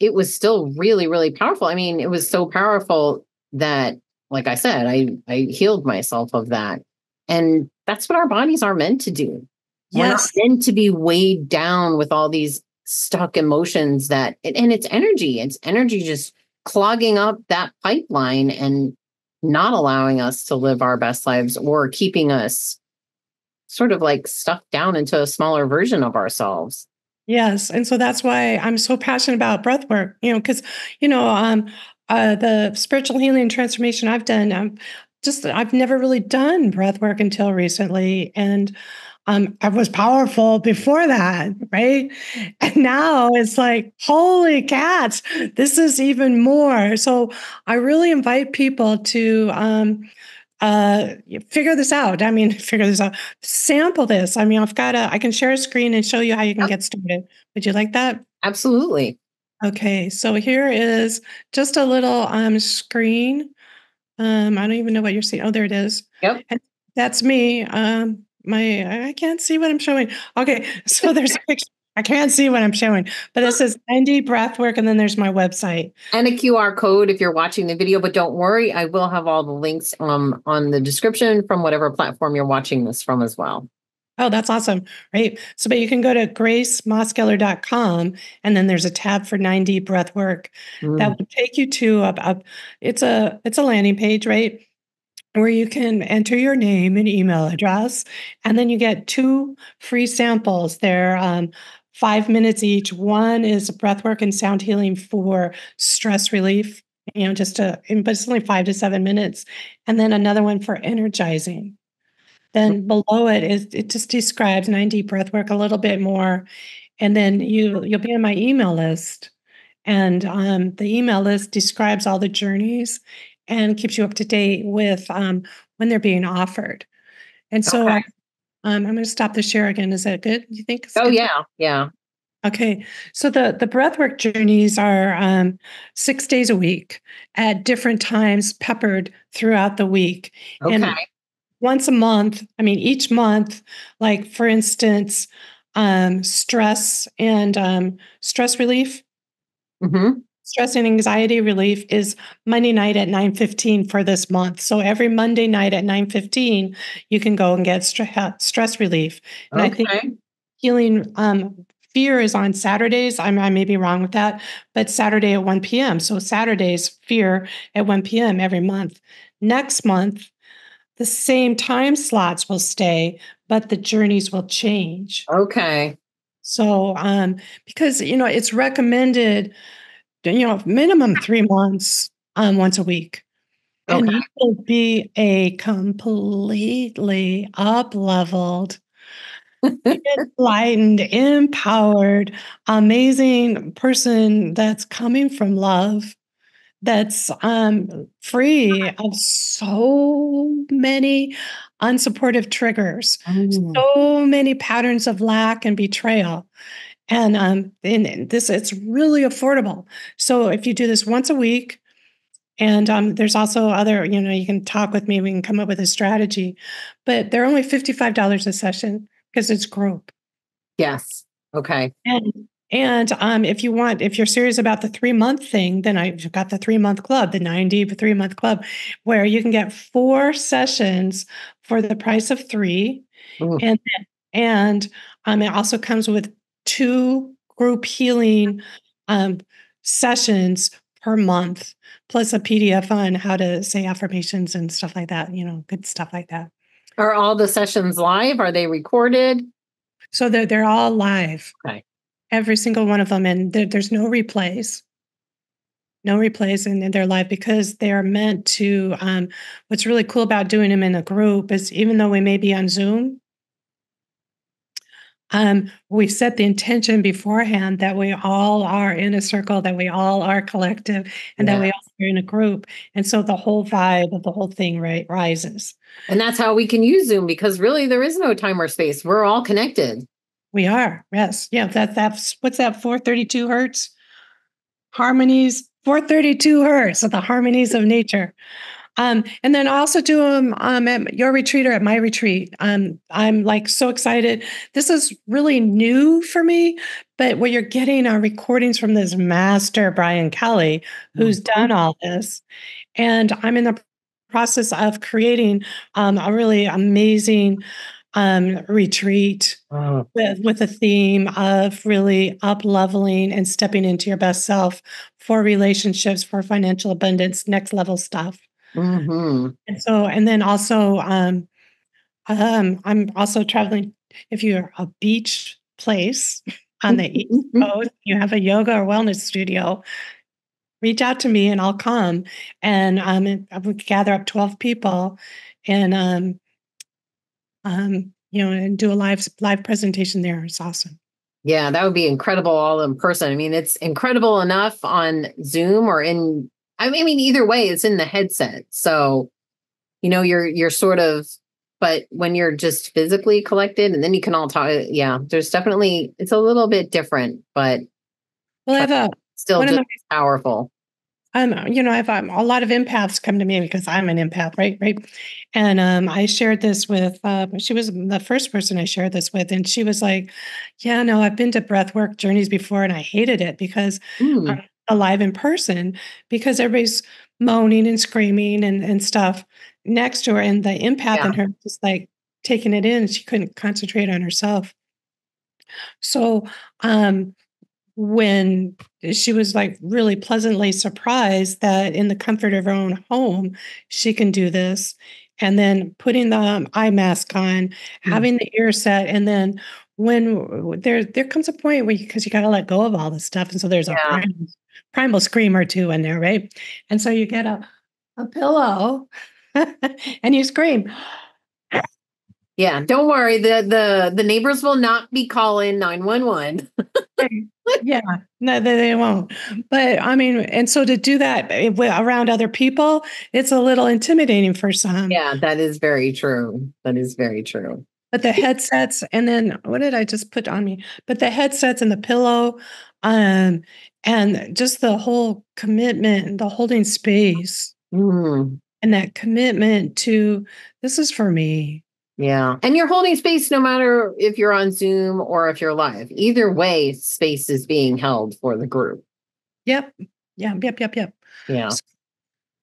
it was still really, really powerful. I mean, it was so powerful that, like I said, I healed myself of that. And that's what our bodies are meant to do. Yes. We're not meant to be weighed down with all these stuck emotions that, and it's energy. It's energy just clogging up that pipeline and not allowing us to live our best lives or keeping us sort of like stuffed down into a smaller version of ourselves. Yes. And so that's why I'm so passionate about breath work, you know, because, you know, the spiritual healing and transformation I've done, I've never really done breath work until recently. And I was powerful before that, right? And now it's like, holy cats, this is even more. So I really invite people to figure this out. I mean, sample this. I mean, I can share a screen and show you how you can get started. Would you like that? Absolutely. Okay, so here is just a little screen. I don't even know what you're seeing. Oh, there it is. Yep. And that's me. I can't see what I'm showing. Okay, so there's a picture. I can't see what I'm showing, but it says 9D Breathwork, and then there's my website. And a QR code if you're watching the video, but don't worry, I will have all the links on the description from whatever platform you're watching this from as well. Oh, that's awesome, right? So, but you can go to gracemosgaller.com, and then there's a tab for 9D Breathwork that will take you to it's a landing page, right? Where you can enter your name and email address, and then you get 2 free samples. They're 5 minutes each. One is breathwork and sound healing for stress relief, you know, but it's only 5 to 7 minutes. And then another one for energizing. Then below it just describes 9D breathwork a little bit more. And then you'll be on my email list. And the email list describes all the journeys and keeps you up to date with when they're being offered. And so I'm going to stop the share again. Is that good? You think? Oh, yeah. Yeah. Okay, so the breathwork journeys are 6 days a week at different times, peppered throughout the week. Okay. And once a month, I mean, each month, like for instance, stress and stress relief, stress and anxiety relief is Monday night at 9:15 for this month. So every Monday night at 9:15, you can go and get stress relief. And okay. I think healing. Fear is on Saturdays. I may be wrong with that, but Saturday at 1 p.m. So Saturdays, fear at 1 p.m. every month. Next month, the same time slots will stay, but the journeys will change. Okay. So because, you know, it's recommended, you know, minimum 3 months once a week. Okay. And it will be a completely up-leveled, enlightened, empowered, amazing person that's coming from love, that's free of so many unsupportive triggers, so many patterns of lack and betrayal. And this, it's really affordable. So if you do this once a week, and there's also other, you know, you can talk with me, we can come up with a strategy, but they're only $55 a session. Because it's group. Yes. Okay. And if you want, if you're serious about the 3 month thing, then I've got the 3 month club, the 9D 3 month club, where you can get 4 sessions for the price of 3. Ooh. And it also comes with 2 group healing sessions per month, plus a PDF on how to say affirmations and stuff like that. You know, good stuff like that. Are all the sessions live? Are they recorded? So they're all live. Okay. Every single one of them. And there's no replays. No replays. And they're live because they are meant to, what's really cool about doing them in a group is even though we may be on Zoom, we set the intention beforehand that we all are in a circle, that we all are collective, and that we all are in a group. And so the whole vibe of the whole thing rises. And that's how we can use Zoom, because really there is no time or space. We're all connected. We are. Yes. Yeah. That's what's that? 432 hertz harmonies, 432 hertz of the harmonies of nature. And then I also do them at your retreat or at my retreat. I'm like so excited. This is really new for me, but what you're getting are recordings from this master, Brian Kelly, who's done all this. And I'm in the process of creating a really amazing retreat with a theme of really up-leveling and stepping into your best self for relationships, for financial abundance, next level stuff. And so, and then also, I'm also traveling. If you're a beach place on the East Coast, you have a yoga or wellness studio, reach out to me and I'll come. And I would gather up 12 people and, you know, and do a live presentation there. It's awesome. Yeah, that would be incredible all in person. I mean, it's incredible enough on Zoom or in, I mean, either way, it's in the headset. So, you know, you're sort of, but when you're just physically collected and then you can all talk, yeah, there's definitely, it's a little bit different, but still just powerful. You know, I've a lot of empaths come to me because I'm an empath, right? And I shared this with, she was the first person I shared this with, and she was like, yeah, no, I've been to breathwork journeys before and I hated it because... alive in person because everybody's moaning and screaming and stuff next to her. And the empath in her just like taking it in. She couldn't concentrate on herself. So when she was like really pleasantly surprised that in the comfort of her own home, she can do this. And then putting the eye mask on, having the ear set, and then when there comes a point where because you got to let go of all this stuff. And so there's a primal scream or two in there, right? And so you get a pillow and you scream. Yeah, don't worry. The neighbors will not be calling 911. Yeah, no, they won't. But I mean, and so to do that around other people, it's a little intimidating for some. Yeah, that is very true. But the headsets, and then what did I just put on me? But the headsets and the pillow, and just the whole commitment and the holding space and that commitment to this is for me. Yeah. And you're holding space no matter if you're on Zoom or if you're live. Either way, space is being held for the group. Yep. Yeah. Yep. Yep. Yep. Yeah.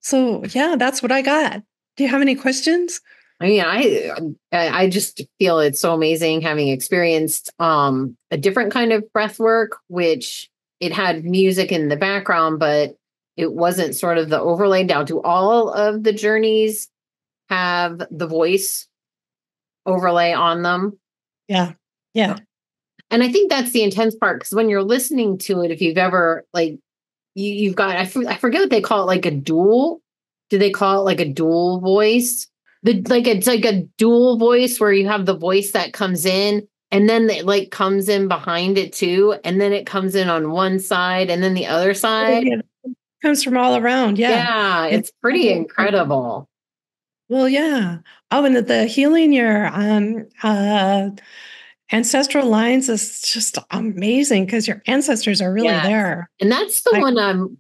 So yeah, that's what I got. Do you have any questions? I mean, I just feel it's so amazing having experienced a different kind of breath work, which it had music in the background, but it wasn't sort of the overlay. Down to all of the journeys have the voice overlay on them. Yeah. Yeah. And I think that's the intense part, because when you're listening to it, if you've ever like you've got, I forget what they call it, like a dual. Do they call it like a dual voice? It's like a dual voice where you have the voice that comes in and then it like comes in behind it too. And then it comes in on one side and then the other side. It comes from all around. Yeah. Yeah. It's pretty incredible. Well, yeah. Oh, and the healing your ancestral lines is just amazing because your ancestors are really there. And that's the one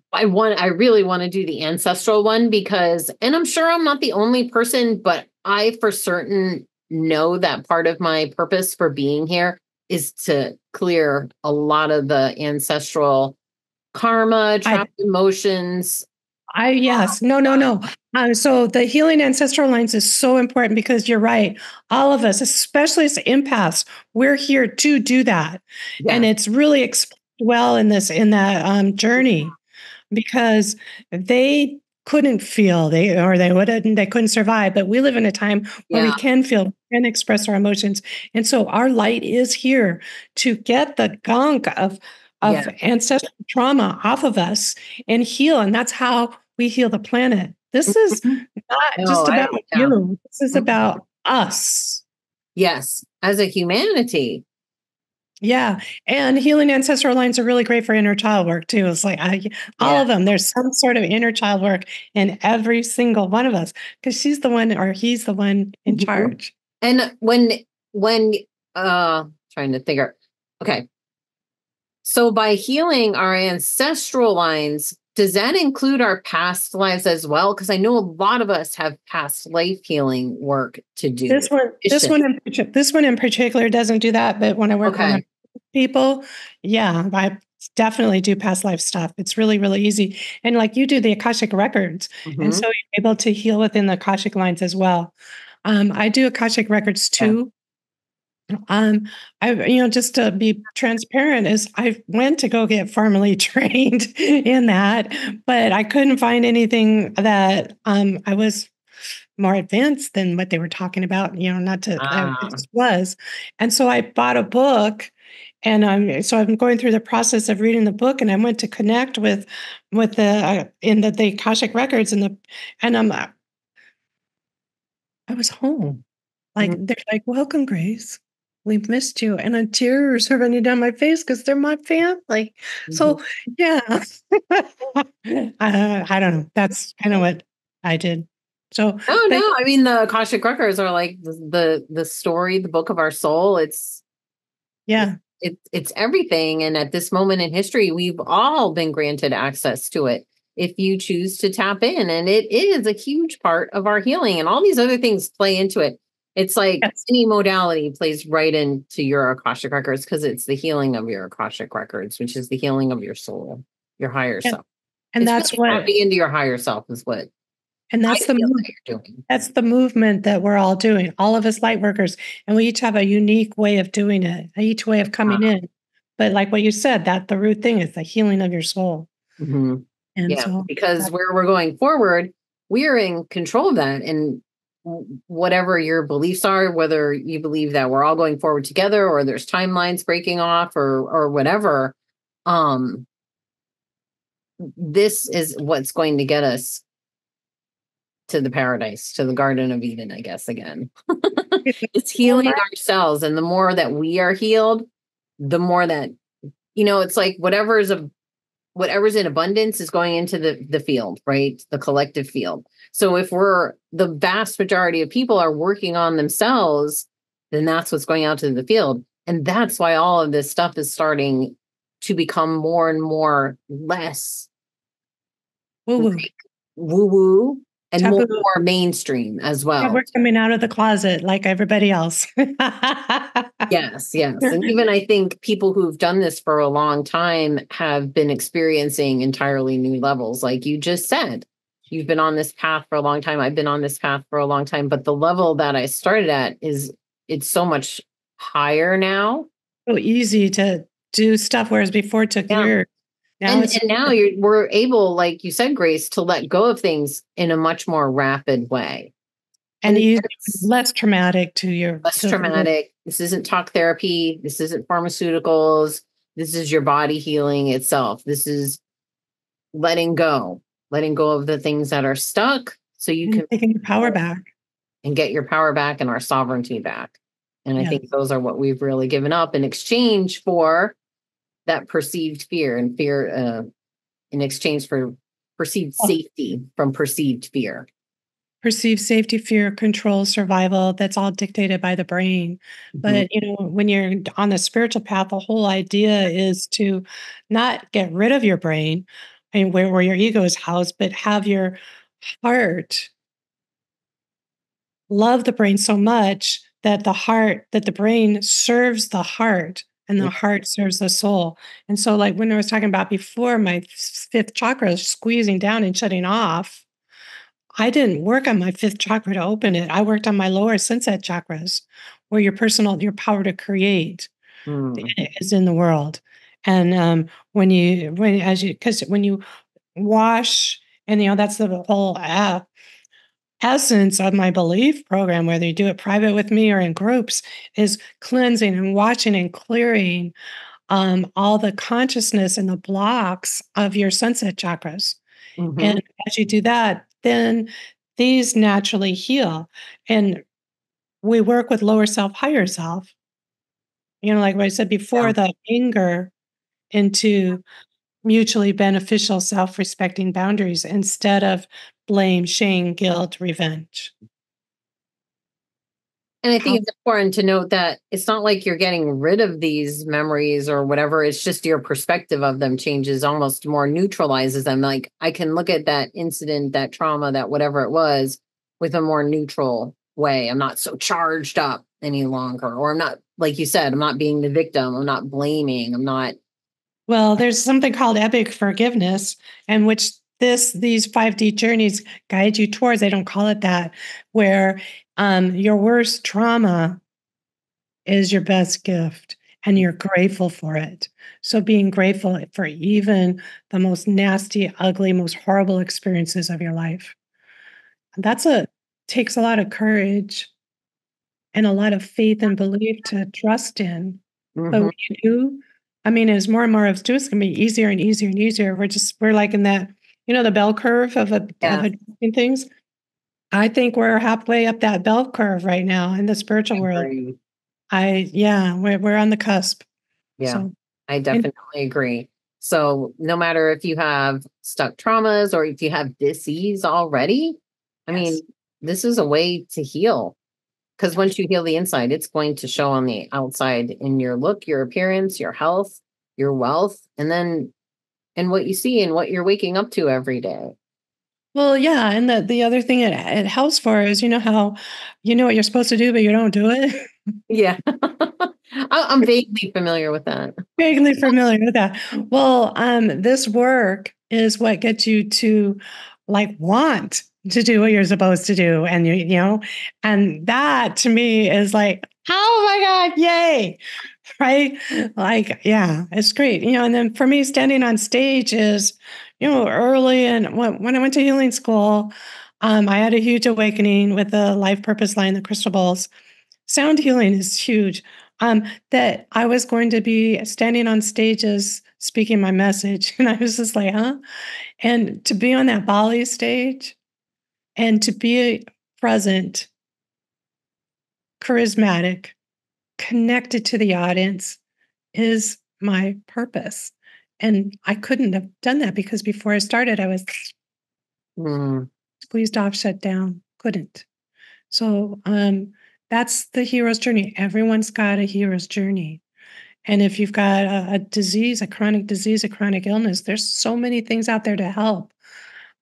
I really want to do the ancestral one because, and I'm sure I'm not the only person, but I for certain know that part of my purpose for being here is to clear a lot of the ancestral karma, trapped emotions. No. So the healing ancestral lines is so important because you're right. All of us, especially as empaths, we're here to do that. Yeah. And it's really explained well in that journey, because they couldn't feel, they couldn't survive. But we live in a time where we can feel and express our emotions. And so our light is here to get the gunk of ancestral trauma off of us and heal. And that's how we heal the planet. This is not just about you. This is about us. Yes. As a humanity. Yeah. And healing ancestral lines are really great for inner child work too. It's like all of them, there's some sort of inner child work in every single one of us because she's the one or he's the one in charge. And when trying to figure, okay. So by healing our ancestral lines, does that include our past lives as well? Because I know a lot of us have past life healing work to do. This one in particular doesn't do that. But when I work on people, yeah, I definitely do past life stuff. It's really, really easy. And like you do the Akashic Records. Mm-hmm. And so you're able to heal within the Akashic lines as well. I do Akashic Records too. Yeah. Just to be transparent, is I went to go get formally trained in that, but I couldn't find anything that I was more advanced than what they were talking about, And so I bought a book and I'm going through the process of reading the book, and I went to connect with the Akashic Records I was home. Like, they're like, welcome, Grace. We've missed you. And tears are running down my face because they're my family. Mm-hmm. So, yeah. I don't know. That's kind of what I did. So, I mean, the Akashic Records are like the story, the book of our soul. It's everything. And at this moment in history, we've all been granted access to it if you choose to tap in. And it is a huge part of our healing, and all these other things play into it. It's like any modality plays right into your Akashic Records because it's the healing of your Akashic Records, which is the healing of your soul, your higher self. And that's really what tapping into your higher self is what. And that's you're doing. That's the movement that we're all doing, all of us light workers, and we each have a unique way of doing it, each way of coming in. But like what you said, that the root thing is the healing of your soul. Mm-hmm. And so, because where we're going forward, we're in control of that, and whatever your beliefs are, whether you believe that we're all going forward together or there's timelines breaking off or whatever, this is what's going to get us to the paradise, to the Garden of Eden, I guess, again. It's healing ourselves. And the more that we are healed, the more that, it's like whatever's in abundance is going into the field, right? The collective field. So if the vast majority of people are working on themselves, then that's what's going out to the field. And that's why all of this stuff is starting to become more and more less woo-woo and more and more mainstream as well. Yeah, we're coming out of the closet like everybody else. Yes. And even I think people who've done this for a long time have been experiencing entirely new levels. Like you just said, you've been on this path for a long time. I've been on this path for a long time. But the level that I started at it's so much higher now. So easy to do stuff, whereas before it took years. Now we're able, like you said, Grace, to let go of things in a much more rapid way. And less traumatic to your... Less traumatic. This isn't talk therapy. This isn't pharmaceuticals. This is your body healing itself. This is letting go of the things that are stuck so you can... Taking your power back. And get your power back and our sovereignty back. And I think those are what we've really given up in exchange for that perceived fear in exchange for perceived safety from perceived fear. Perceived safety, fear, control, survival, that's all dictated by the brain. Mm-hmm. But, when you're on the spiritual path, the whole idea is to not get rid of your brain and where your ego is housed, but have your heart love the brain so much that the brain serves the heart. And the heart serves the soul. And so like when I was talking about before, my fifth chakra is squeezing down and shutting off. I didn't work on my fifth chakra to open it. I worked on my lower sunset chakras, where your power to create is in the world. And when you wash, and that's the whole essence of my belief program, whether you do it private with me or in groups, is cleansing and watching and clearing all the consciousness and the blocks of your sunset chakras. Mm-hmm. And as you do that, then these naturally heal. And we work with lower self, higher self. Like what I said before, the anger into mutually beneficial self-respecting boundaries instead of blame, shame, guilt, revenge. And I think it's important to note that it's not like you're getting rid of these memories or whatever. It's just your perspective of them changes, almost more neutralizes them. Like I can look at that incident, that trauma, that whatever it was with a more neutral way. I'm not so charged up any longer, or I'm not, like you said, I'm not being the victim. I'm not blaming. I'm not. Well, there's something called epic forgiveness, and which these 5D journeys guide you towards. They don't call it that, where your worst trauma is your best gift and you're grateful for it. So being grateful for even the most nasty, ugly, most horrible experiences of your life. Takes a lot of courage and a lot of faith and belief to trust in. Mm-hmm. But when you do, as more and more of it's going to be easier and easier and easier. We're like in that, the bell curve of things. I think we're halfway up that bell curve right now in the spiritual world. We're on the cusp. Yeah, so, I definitely agree. So no matter if you have stuck traumas or if you have disease already, this is a way to heal. Because once you heal the inside, it's going to show on the outside in your look, your appearance, your health, your wealth, and what you see and what you're waking up to every day. Well, yeah. And the other thing it helps for is, how you know what you're supposed to do, but you don't do it. Yeah. I'm vaguely familiar with that. Well, this work is what gets you to want to do what you're supposed to do. And and that to me is like, oh my God, yay. Right. It's great. And then for me, standing on stage is, early. And when I went to healing school, I had a huge awakening with the life purpose line, the crystal bowls. Sound healing is huge. That I was going to be standing on stages, speaking my message. And I was just like, huh? And to be on that Bali stage, and to be present, charismatic, connected to the audience is my purpose. And I couldn't have done that because before I started, I was squeezed off, shut down, couldn't. So That's the hero's journey. Everyone's got a hero's journey. And if you've got a disease, a chronic illness, there's so many things out there to help.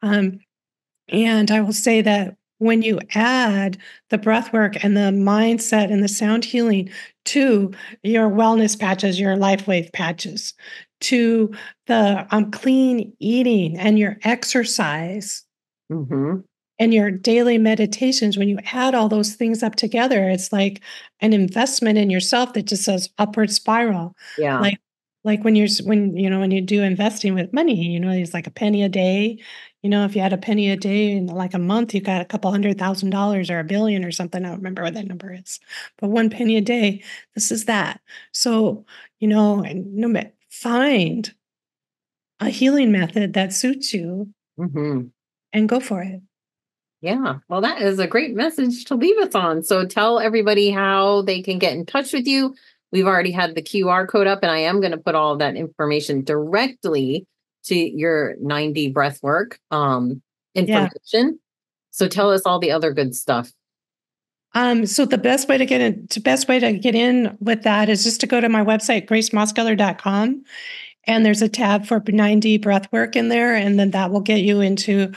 And I will say that when you add the breath work and the mindset and the sound healing to your wellness patches, your LifeWave patches, to the clean eating and your exercise and your daily meditations, when you add all those things up together, it's like an investment in yourself that just says upward spiral. Yeah. Like when you do investing with money, it's like a penny a day. If you had a penny a day in like a month, you got a couple $100,000 or $1 billion or something. I don't remember what that number is, but one penny a day, this is that. So, find a healing method that suits you and go for it. Yeah. Well, that is a great message to leave us on. So tell everybody how they can get in touch with you. We've already had the QR code up, and I am going to put all of that information directly to your 9D breathwork information. Yeah. So tell us all the other good stuff. So the best way to get in with that is just to go to my website, gracemosgaller.com. And there's a tab for 9D breathwork in there, and then that will get you into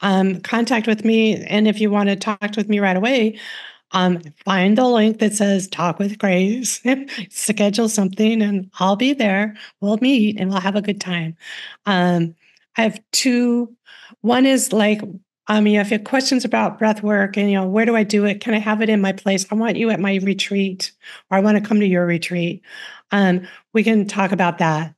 contact with me. And if you want to talk with me right away, find the link that says Talk with Grace, schedule something, and I'll be there. We'll meet and we'll have a good time. I have two. One is like, if you have questions about breath work and, where do I do it? Can I have it in my place? I want you at my retreat, or I want to come to your retreat. We can talk about that.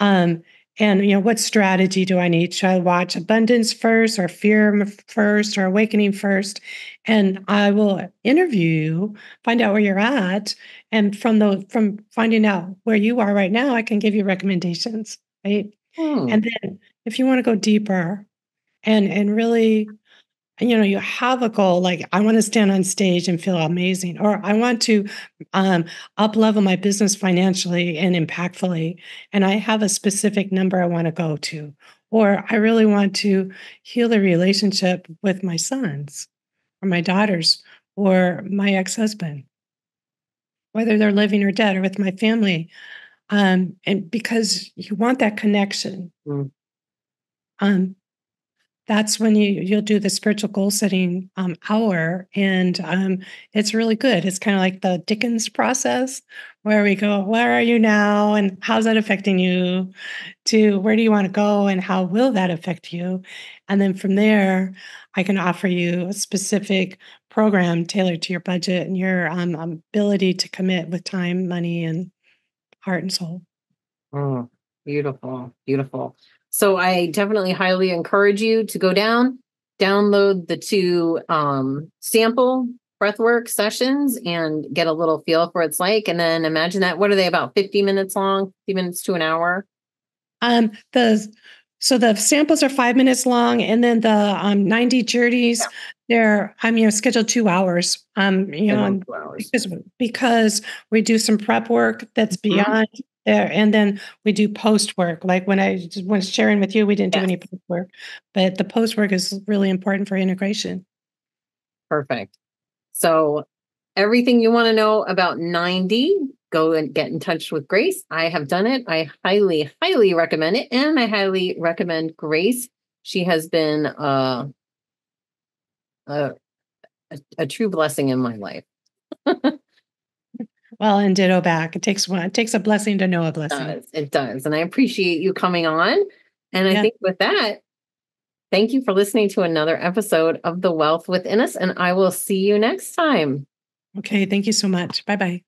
And, what strategy do I need? Should I watch abundance first, or fear first, or awakening first? And I will interview you, find out where you're at. And from finding out where you are right now, I can give you recommendations, right? And then if you want to go deeper and really, you have a goal, like I want to stand on stage and feel amazing, or I want to up-level my business financially and impactfully, and I have a specific number I want to go to, or I really want to heal the relationship with my sons or my daughters or my ex-husband, whether they're living or dead, or with my family, and because you want that connection. That's when you'll do the spiritual goal setting hour, and it's really good. It's kind of like the Dickens process, where we go, where are you now, and how's that affecting you? To where do you want to go, and how will that affect you? And then from there, I can offer you a specific program tailored to your budget and your ability to commit with time, money, and heart and soul. Oh, beautiful, beautiful. So I definitely highly encourage you to go download the two sample breathwork sessions and get a little feel for what it's like. And then imagine that. What are they, about 50 minutes long, 50 minutes to an hour? So the samples are 5 minutes long, and then the 9D journeys, they're scheduled 2 hours. Because we do some prep work that's beyond. There. And then we do post work. Like when I was sharing with you, we didn't do any post work, but the post work is really important for integration. Perfect. So everything you want to know about 9D, go and get in touch with Grace. I have done it. I highly, highly recommend it. And I highly recommend Grace. She has been a true blessing in my life. Well, and ditto back. It takes a blessing to know a blessing. It does. And I appreciate you coming on. And I think with that, thank you for listening to another episode of The Wealth Within Us. And I will see you next time. Okay. Thank you so much. Bye-bye.